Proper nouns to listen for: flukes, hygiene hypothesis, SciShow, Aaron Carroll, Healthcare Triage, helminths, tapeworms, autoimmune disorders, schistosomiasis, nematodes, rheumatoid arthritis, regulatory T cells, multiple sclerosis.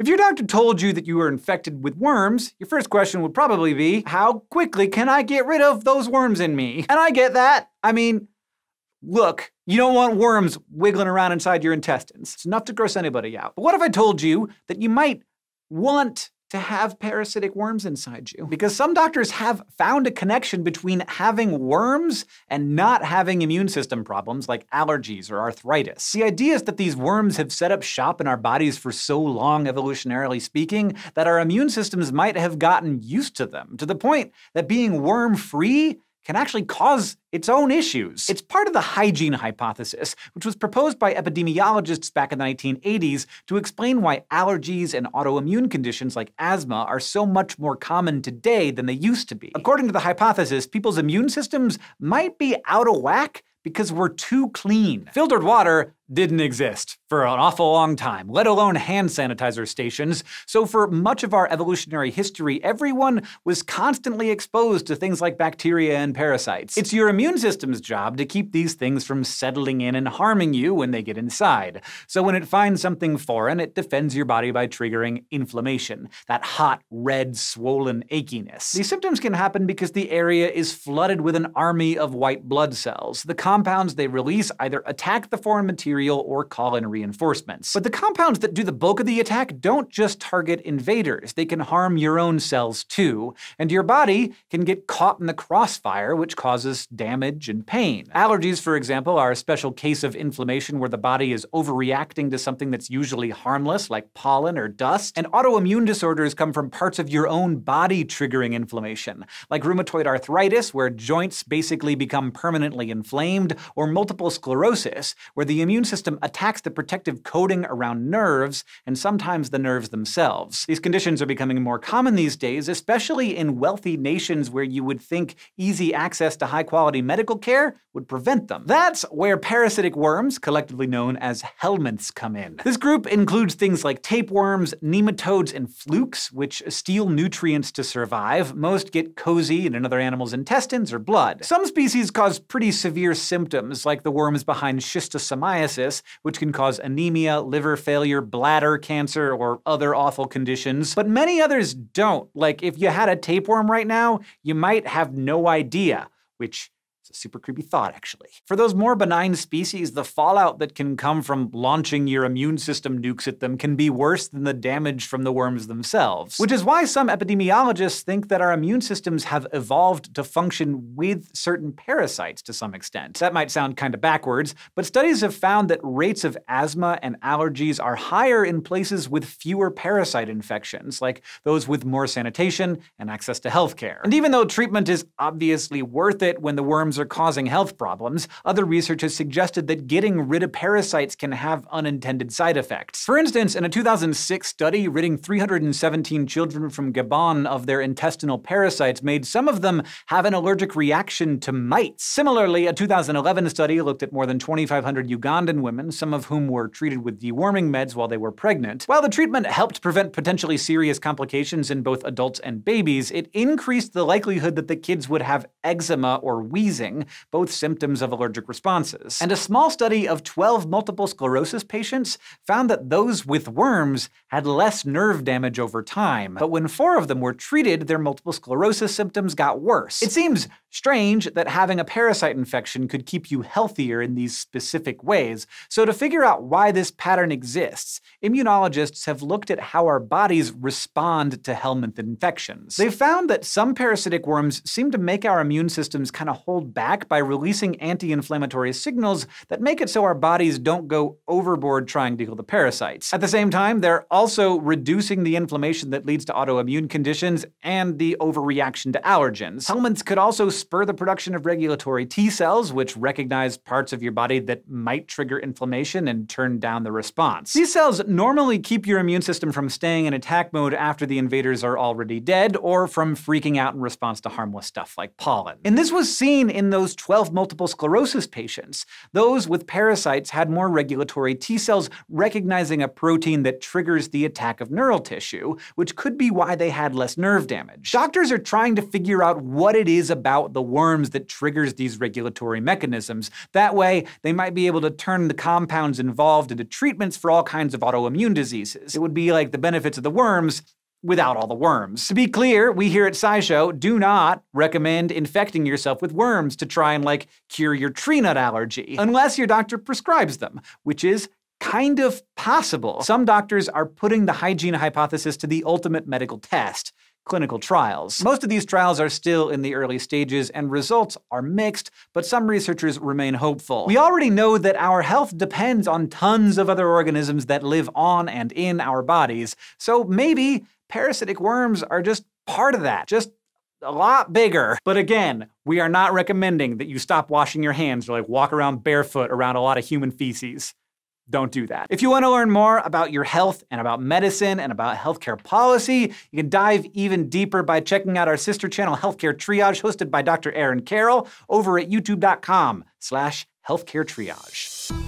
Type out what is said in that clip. If your doctor told you that you were infected with worms, your first question would probably be, how quickly can I get rid of those worms in me? And I get that. I mean, look, you don't want worms wiggling around inside your intestines. It's enough to gross anybody out. But what if I told you that you might want to have parasitic worms inside you? Because some doctors have found a connection between having worms and not having immune system problems like allergies or arthritis. The idea is that these worms have set up shop in our bodies for so long, evolutionarily speaking, that our immune systems might have gotten used to them, to the point that being worm-free can actually cause its own issues. It's part of the hygiene hypothesis, which was proposed by epidemiologists back in the 1980s to explain why allergies and autoimmune conditions like asthma are so much more common today than they used to be. According to the hypothesis, people's immune systems might be out of whack because we're too clean. Filtered water didn't exist for an awful long time, let alone hand sanitizer stations. So for much of our evolutionary history, everyone was constantly exposed to things like bacteria and parasites. It's your immune system's job to keep these things from settling in and harming you when they get inside. So when it finds something foreign, it defends your body by triggering inflammation, that hot, red, swollen achiness. These symptoms can happen because the area is flooded with an army of white blood cells. The compounds they release either attack the foreign material or call in reinforcements. But the compounds that do the bulk of the attack don't just target invaders. They can harm your own cells too, and your body can get caught in the crossfire, which causes damage and pain. Allergies, for example, are a special case of inflammation where the body is overreacting to something that's usually harmless, like pollen or dust. And autoimmune disorders come from parts of your own body triggering inflammation, like rheumatoid arthritis, where joints basically become permanently inflamed, or multiple sclerosis, where the immune system attacks the protective coating around nerves, and sometimes the nerves themselves. These conditions are becoming more common these days, especially in wealthy nations where you would think easy access to high-quality medical care would prevent them. That's where parasitic worms, collectively known as helminths, come in. This group includes things like tapeworms, nematodes, and flukes, which steal nutrients to survive. Most get cozy in another animal's intestines or blood. Some species cause pretty severe symptoms, like the worms behind schistosomiasis, which can cause anemia, liver failure, bladder cancer, or other awful conditions. But many others don't. Like, if you had a tapeworm right now, you might have no idea, which is a super creepy thought, actually. For those more benign species, the fallout that can come from launching your immune system nukes at them can be worse than the damage from the worms themselves, which is why some epidemiologists think that our immune systems have evolved to function with certain parasites to some extent. That might sound kind of backwards, but studies have found that rates of asthma and allergies are higher in places with fewer parasite infections, like those with more sanitation and access to healthcare. And even though treatment is obviously worth it when the worms are causing health problems, other research has suggested that getting rid of parasites can have unintended side effects. For instance, in a 2006 study, ridding 317 children from Gabon of their intestinal parasites made some of them have an allergic reaction to mites. Similarly, a 2011 study looked at more than 2,500 Ugandan women, some of whom were treated with deworming meds while they were pregnant. While the treatment helped prevent potentially serious complications in both adults and babies, it increased the likelihood that the kids would have eczema or wheezing, both symptoms of allergic responses. And a small study of 12 multiple sclerosis patients found that those with worms had less nerve damage over time. But when 4 of them were treated, their multiple sclerosis symptoms got worse. It seems strange that having a parasite infection could keep you healthier in these specific ways. So to figure out why this pattern exists, immunologists have looked at how our bodies respond to helminth infections. They found that some parasitic worms seem to make our immune systems kind of hold back by releasing anti-inflammatory signals that make it so our bodies don't go overboard trying to kill the parasites. At the same time, they're also reducing the inflammation that leads to autoimmune conditions and the overreaction to allergens. Helminths could also spur the production of regulatory T cells, which recognize parts of your body that might trigger inflammation and turn down the response. These cells normally keep your immune system from staying in attack mode after the invaders are already dead, or from freaking out in response to harmless stuff like pollen. And this was seen in in those 12 multiple sclerosis patients, those with parasites had more regulatory T cells recognizing a protein that triggers the attack of neural tissue, which could be why they had less nerve damage. Doctors are trying to figure out what it is about the worms that triggers these regulatory mechanisms. That way, they might be able to turn the compounds involved into treatments for all kinds of autoimmune diseases. It would be like the benefits of the worms without all the worms. To be clear, we here at SciShow do not recommend infecting yourself with worms to try and, cure your tree nut allergy, unless your doctor prescribes them, which is kind of possible. Some doctors are putting the hygiene hypothesis to the ultimate medical test: clinical trials. Most of these trials are still in the early stages, and results are mixed, but some researchers remain hopeful. We already know that our health depends on tons of other organisms that live on and in our bodies, so maybe parasitic worms are just part of that, just a lot bigger. But again, we are not recommending that you stop washing your hands or walk around barefoot around a lot of human feces. Don't do that. If you want to learn more about your health and about medicine and about healthcare policy, you can dive even deeper by checking out our sister channel, Healthcare Triage, hosted by Dr. Aaron Carroll over at youtube.com/healthcaretriage.